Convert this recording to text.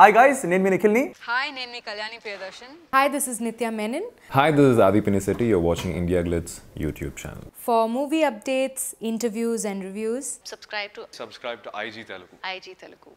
Hi guys, Nenme Nikhilni. Hi, Nenme Kalyani Priyadarshan. Hi, this is Nitya Menon. Hi, this is Adi Pinnisetty. You're watching India Glitz YouTube channel. For movie updates, interviews and reviews, subscribe to IG Telugu. IG Telugu.